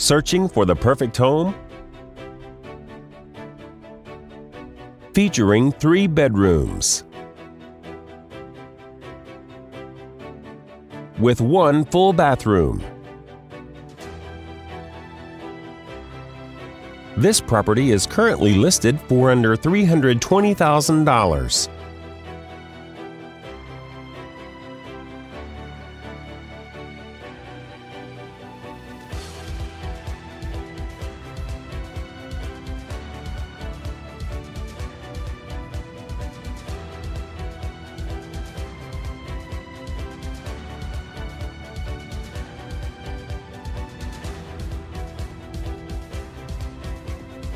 Searching for the perfect home? Featuring 3 bedrooms with 1 full bathroom. This property is currently listed for under $320,000.